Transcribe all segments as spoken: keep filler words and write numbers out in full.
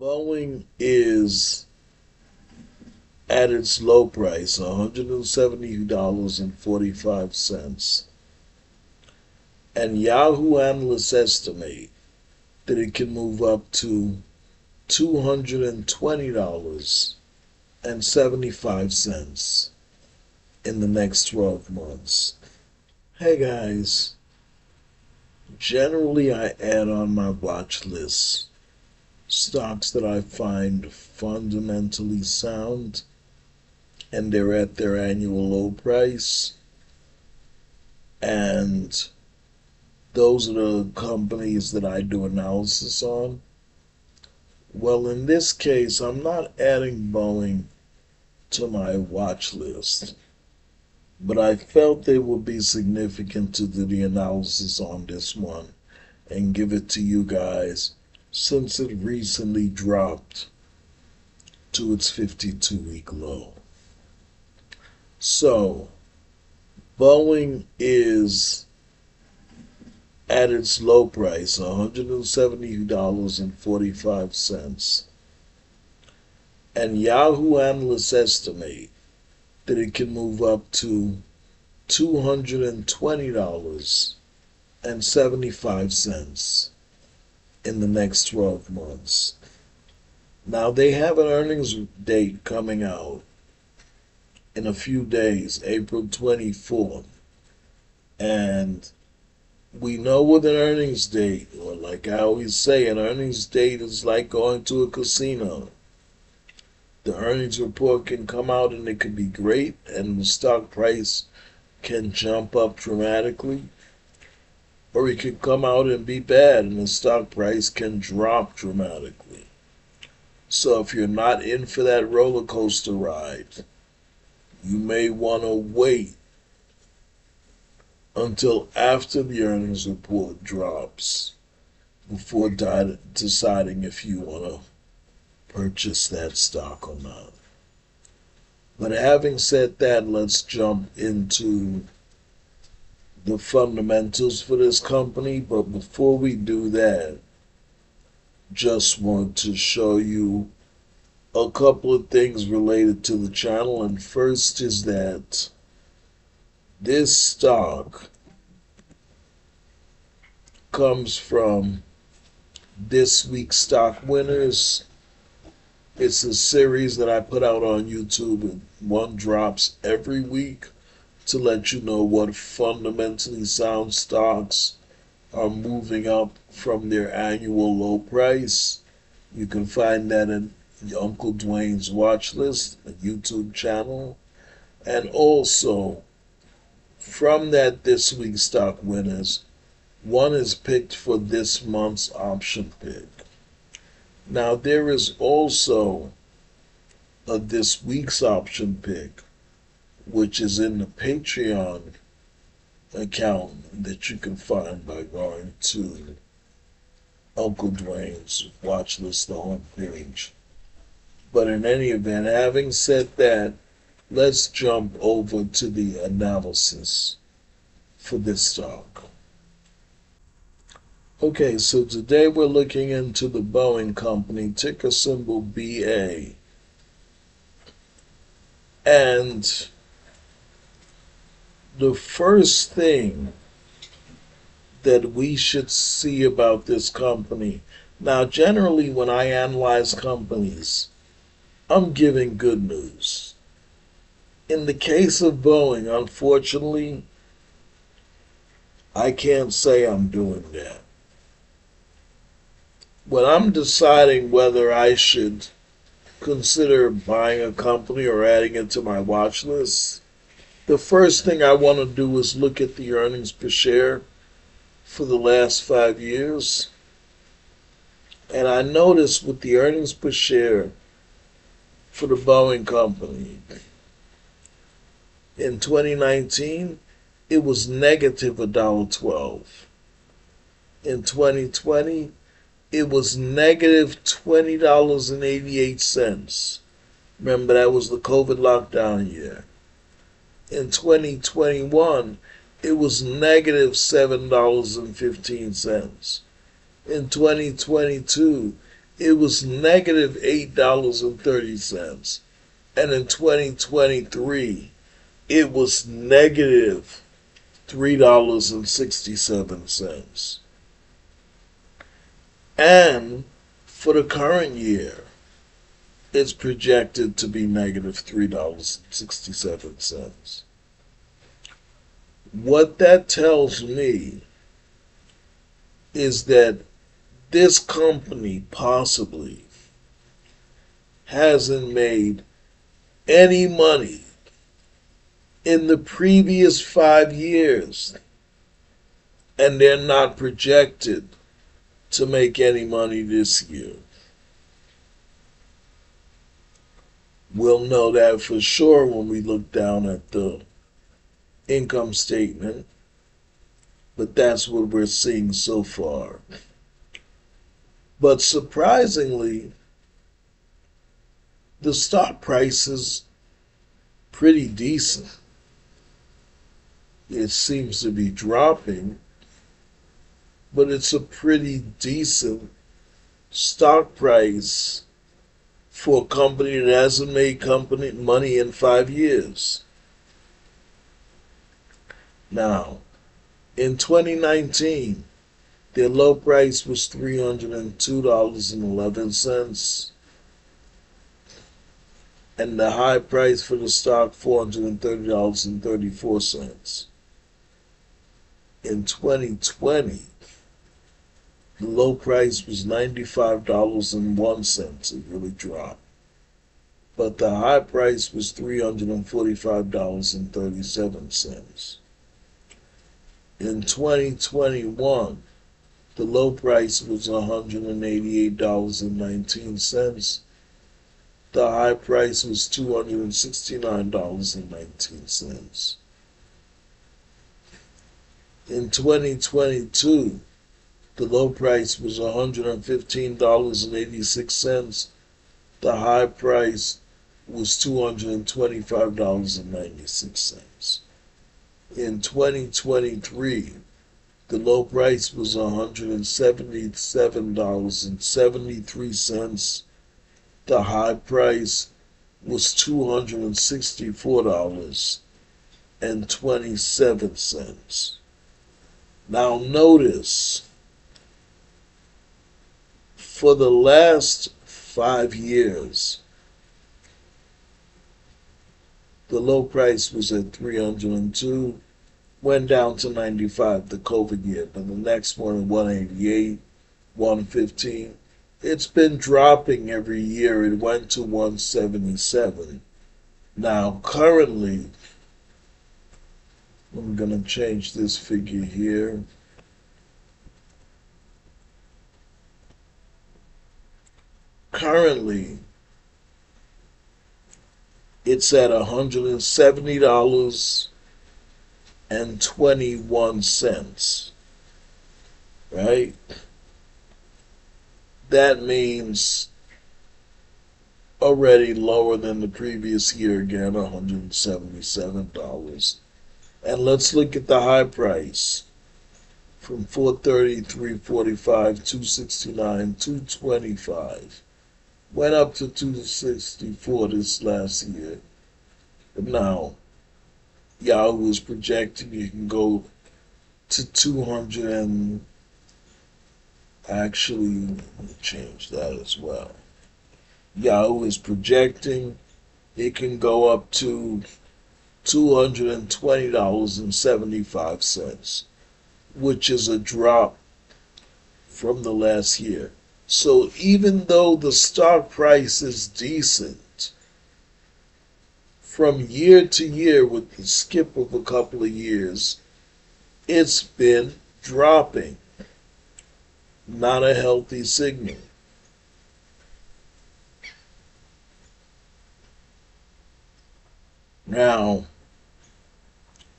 Boeing is at its low price, one hundred seventy dollars and forty-five cents. And Yahoo analysts estimate that it can move up to two hundred twenty dollars and seventy-five cents in the next twelve months. Hey guys, generally I add on my watch list stocks that I find fundamentally sound and they're at their annual low price, and those are the companies that I do analysis on. Well, in this case, I'm not adding Boeing to my watch list, but I felt they would be significant to the analysis on this one and give it to you guys since it recently dropped to its fifty-two week low. So, Boeing is at its low price, one hundred seventy dollars and forty-five cents. And Yahoo analysts estimate that it can move up to two hundred twenty dollars and seventy-five cents in the next twelve months. Now, they have an earnings date coming out in a few days, April twenty-fourth. And we know with an earnings date, or like I always say, an earnings date is like going to a casino. The earnings report can come out and it could be great, and the stock price can jump up dramatically, or it could come out and be bad and the stock price can drop dramatically. So if you're not in for that roller coaster ride, you may want to wait until after the earnings report drops before di- deciding if you want to purchase that stock or not. But having said that, let's jump into the fundamentals for this company. But before we do that, just want to show you a couple of things related to the channel. And first is that this stock comes from this week's stock winners. It's a series that I put out on YouTube, and one drops every week to let you know what fundamentally sound stocks are moving up from their annual low price. You can find that in Uncle Dwayne's Watchlist, a YouTube channel, and also from that this week's stock winners, one is picked for this month's option pick. Now there is also a this week's option pick, which is in the Patreon account that you can find by going to Uncle Dwayne's Watchlist, the homepage. But in any event, having said that, let's jump over to the analysis for this stock. Okay, so today we're looking into the Boeing company, ticker symbol B A. And the first thing that we should see about this company. Now, generally when I analyze companies, I'm giving good news. In the case of Boeing, unfortunately, I can't say I'm doing that. When I'm deciding whether I should consider buying a company or adding it to my watch list, the first thing I want to do is look at the earnings per share for the last five years. And I noticed with the earnings per share for the Boeing company, in twenty nineteen, it was negative one dollar and twelve cents. In twenty twenty, it was negative twenty dollars and eighty-eight cents. Remember, that was the COVID lockdown year. In twenty twenty-one, it was negative seven dollars and fifteen cents. In twenty twenty-two, it was negative eight dollars and thirty cents. And in twenty twenty-three, it was negative three dollars and sixty-seven cents. And for the current year, it's projected to be negative three dollars and sixty-seven cents. What that tells me is that this company possibly hasn't made any money in the previous five years, and they're not projected to make any money this year. We'll know that for sure when we look down at the income statement, but that's what we're seeing so far. But surprisingly, the stock price is pretty decent. It seems to be dropping, but it's a pretty decent stock price for a company that hasn't made company money in five years. Now, in twenty nineteen, their low price was three hundred two dollars and eleven cents, and the high price for the stock, four hundred thirty dollars and thirty-four cents. In twenty twenty, the low price was ninety-five dollars and one cent. It really dropped. But the high price was three hundred forty-five dollars and thirty-seven cents. In twenty twenty-one, the low price was one hundred eighty-eight dollars and nineteen cents. The high price was two hundred sixty-nine dollars and nineteen cents. In twenty twenty-two, the low price was one hundred fifteen dollars and eighty-six cents. The high price was two hundred twenty-five dollars and ninety-six cents. In twenty twenty-three, the low price was one hundred seventy-seven dollars and seventy-three cents. The high price was two hundred sixty-four dollars and twenty-seven cents. Now notice, for the last five years, the low price was at three hundred two, went down to ninety-five the COVID year, but the next one at one hundred eighty-eight, one hundred fifteen. It's been dropping every year. It went to one hundred seventy-seven. Now, currently, I'm going to change this figure here. Currently, it's at one hundred seventy dollars and twenty-one cents, right? That means already lower than the previous year again, one hundred seventy-seven dollars. And let's look at the high price, from four hundred thirty dollars, three hundred forty-five dollars, two hundred sixty-nine dollars, two hundred twenty-five dollars. Went up to two hundred sixty-four dollars this last year. Now, Yahoo is projecting you can go to two hundred dollars and actually change that as well. Yahoo is projecting it can go up to two hundred twenty dollars and seventy-five cents, which is a drop from the last year. So even though the stock price is decent, from year to year with the skip of a couple of years, it's been dropping. Not a healthy signal. Now,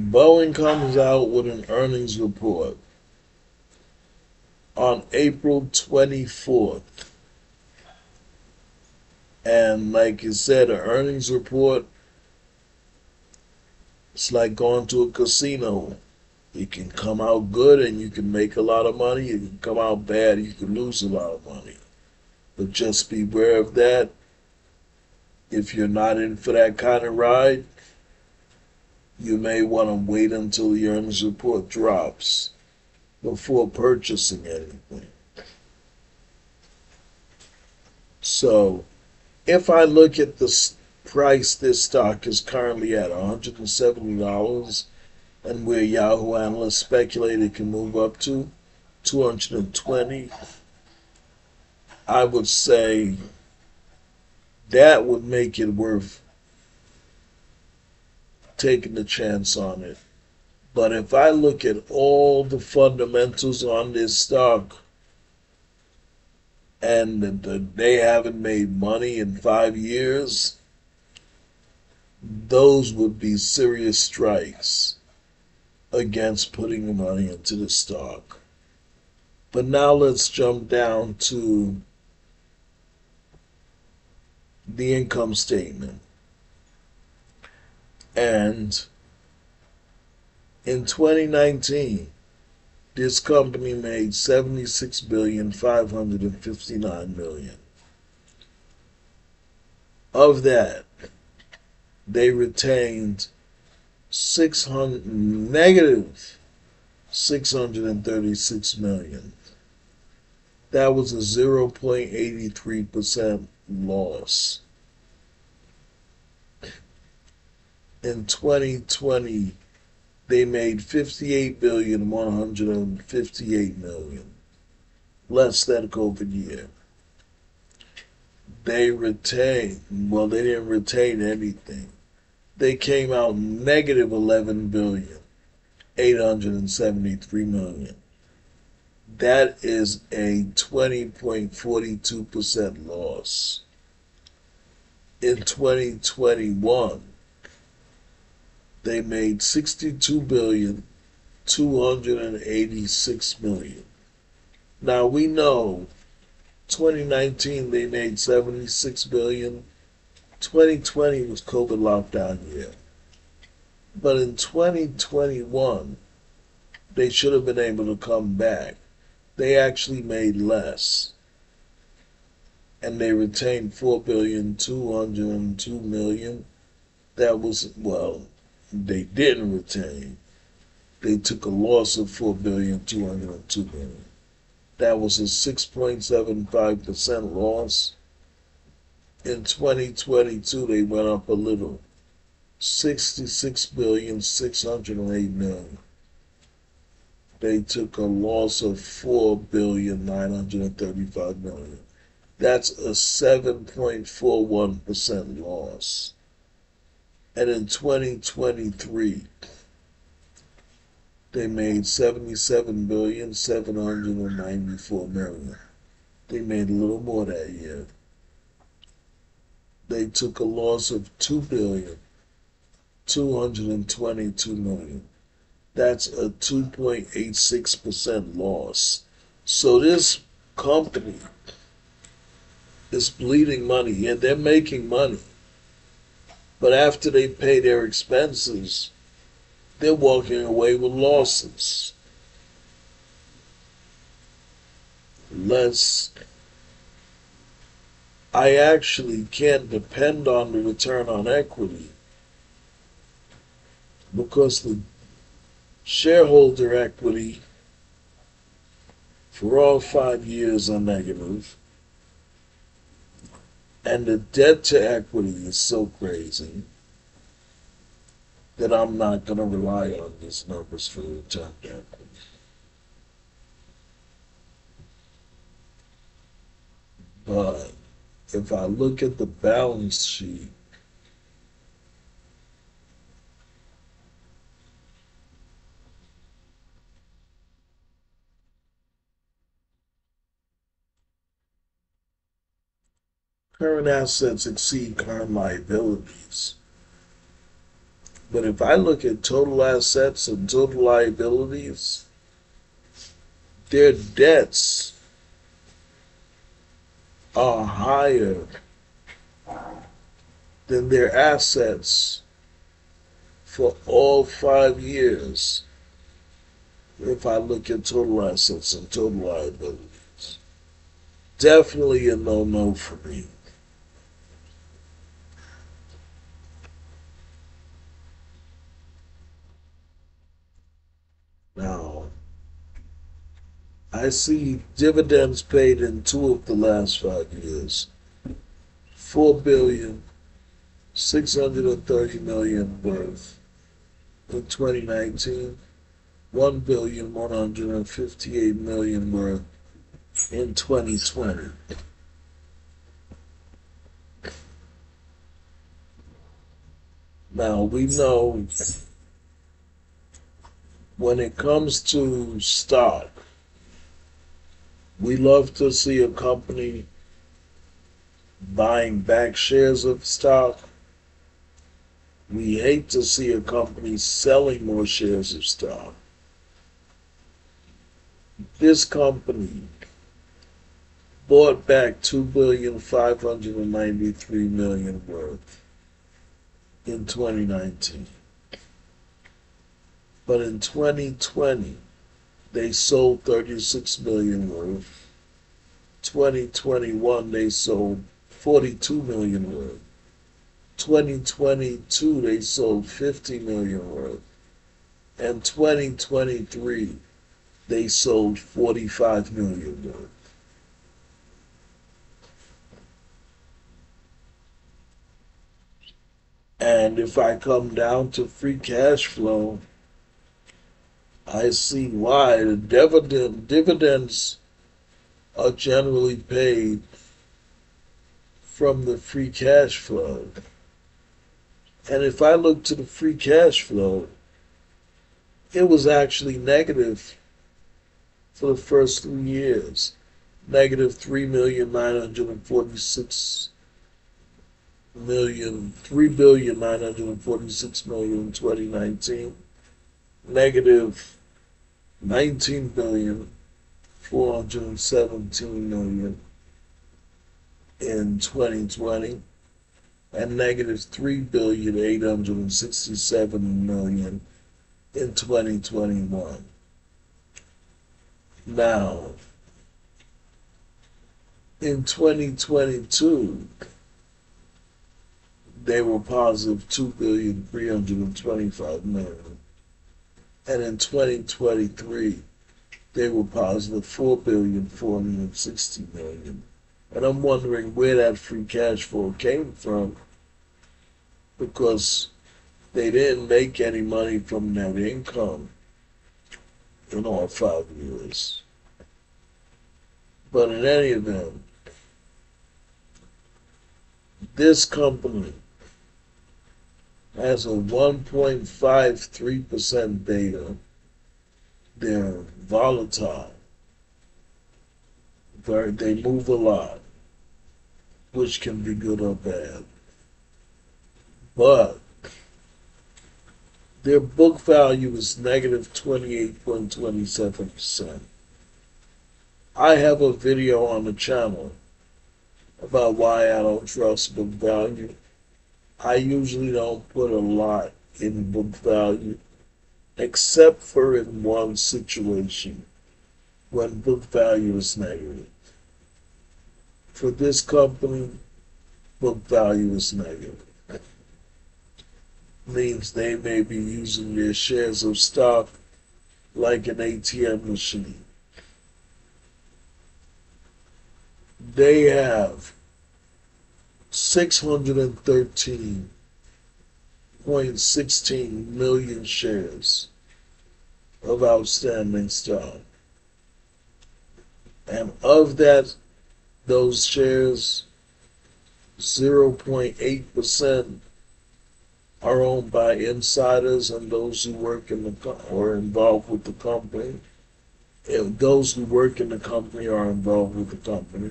Boeing comes out with an earnings report on April twenty-fourth. And like you said, an earnings report, it's like going to a casino. It can come out good and you can make a lot of money. It can come out bad, you can lose a lot of money. But just beware of that. If you're not in for that kind of ride, you may want to wait until the earnings report drops before purchasing anything. So if I look at the price this stock is currently at, one hundred seventy dollars, and where Yahoo analysts speculate it can move up to two hundred twenty dollars, I would say that would make it worth taking the chance on it. But if I look at all the fundamentals on this stock and that they haven't made money in five years, those would be serious strikes against putting money into the stock. But now let's jump down to the income statement. And in twenty nineteen, this company made seventy-six billion five hundred fifty-nine million dollars. Of that, they retained six hundred negative six hundred thirty-six million dollars. That was a zero point eight three percent loss. In twenty twenty, they made fifty-eight billion one hundred fifty-eight million dollars, less than COVID year. They retained, well, they didn't retain anything. They came out negative eleven billion eight hundred seventy-three million dollars. That is a twenty point four two percent loss. In twenty twenty-one, they made sixty-two billion two hundred eighty-six million dollars. Now we know twenty nineteen they made seventy-six billion dollars. twenty twenty was COVID lockdown year. But in twenty twenty-one, they should have been able to come back. They actually made less. And they retained four billion two hundred two million dollars. That was, well, they didn't retain. They took a loss of four billion two hundred two million dollars. That was a six point seven five percent loss. In twenty twenty-two, they went up a little, sixty-six billion six hundred eight million dollars. They took a loss of four billion nine hundred thirty-five million dollars. That's a seven point four one percent loss. And in twenty twenty-three, they made seventy-seven billion seven hundred ninety-four million dollars. They made a little more that year. They took a loss of two billion two hundred twenty-two million dollars. That's a two point eight six percent loss. So this company is bleeding money, and they're making money. But after they pay their expenses, they're walking away with losses. Let's, I actually can't depend on the return on equity because the shareholder equity for all five years are negative. And the debt to equity is so crazy that I'm not going to rely on these numbers for the return to equity. But if I look at the balance sheet, current assets exceed current liabilities. But if I look at total assets and total liabilities, their debts are higher than their assets for all five years. If I look at total assets and total liabilities, definitely a no-no for me. Now, I see dividends paid in two of the last five years. four billion dollars, six hundred thirty million dollars worth in twenty nineteen, one billion dollars, one hundred fifty-eight million dollars worth in twenty twenty. Now, we know when it comes to stock, we love to see a company buying back shares of stock. We hate to see a company selling more shares of stock. This company bought back two billion five hundred ninety-three million dollars worth in twenty nineteen. But in twenty twenty, they sold thirty-six million dollars worth. twenty twenty-one, they sold forty-two million dollars worth. twenty twenty-two, they sold fifty million dollars worth. And twenty twenty-three, they sold forty-five million dollars worth. And if I come down to free cash flow, I see why the dividend, dividends are generally paid from the free cash flow. And if I look to the free cash flow, it was actually negative for the first three years, negative three million nine hundred forty-six thousand million, three billion nine hundred forty-six million in twenty nineteen, negative nineteen billion four hundred seventeen million in twenty twenty, and negative three billion eight hundred sixty-seven million in twenty twenty-one. Now, in twenty twenty-two, they were positive two billion three hundred twenty-five million. And in twenty twenty-three, they were positive four billion four hundred sixty million. And I'm wondering where that free cash flow came from, because they didn't make any money from net income in all five years. But in any event, this company has a one point five three percent beta. They're volatile. They're, they move a lot, which can be good or bad. But their book value is negative twenty-eight point two seven percent. I have a video on the channel about why I don't trust book value. I usually don't put a lot in book value, except for in one situation, when book value is negative. For this company, book value is negative. Means they may be using their shares of stock like an A T M machine. They have six hundred thirteen point one six million shares of outstanding stock. And of that, those shares, zero point eight percent are owned by insiders and those who work in the co or involved with the company. If those who work in the company are involved with the company.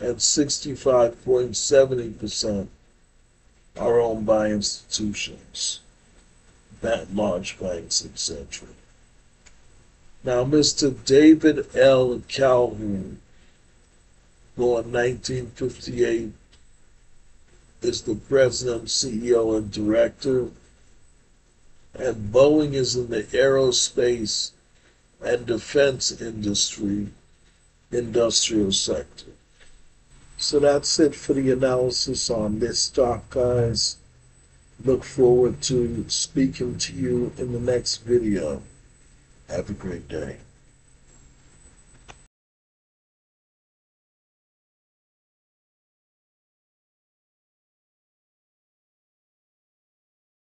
And sixty-five point seven zero percent are owned by institutions, that large banks, et cetera. Now, Mister David L. Calhoun, born nineteen fifty-eight, is the president, C E O, and director. And Boeing is in the aerospace and defense industry industrial sector. So that's it for the analysis on this stock, guys. Look forward to speaking to you in the next video. Have a great day.